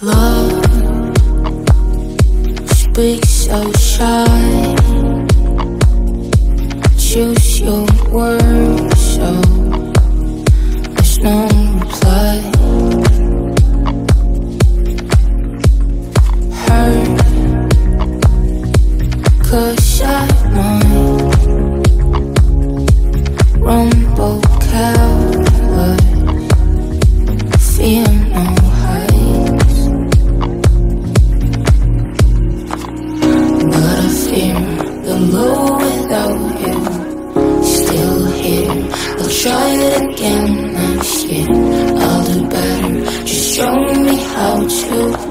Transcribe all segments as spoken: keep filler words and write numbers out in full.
Love speaks so shy. Choose your words so there's no reply. Hurt 'cause I might rumble coward, fear no heights. But I fear the low without you. Still here, I'll try it again next year. I'll do better, just show me how to.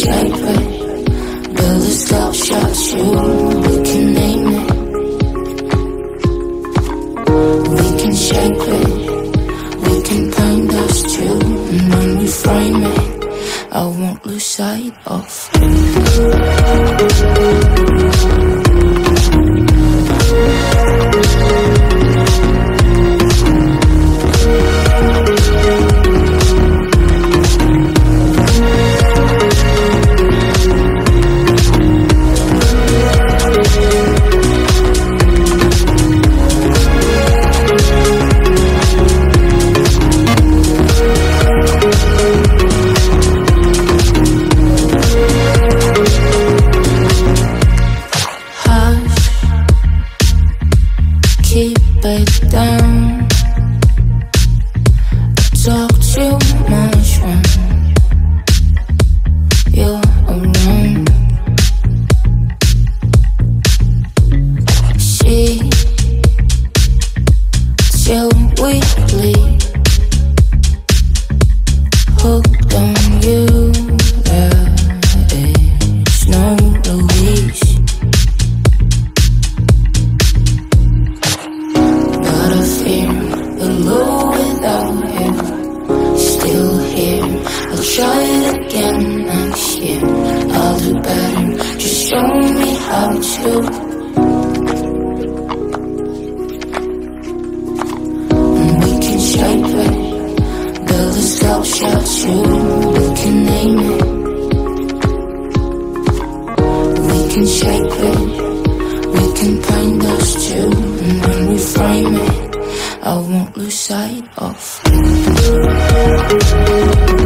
Shape it, build a sculpture too. We can name it. We can shape it. We can paint us too. And when we frame it, I won't lose sight of it. I won't lose sight of you.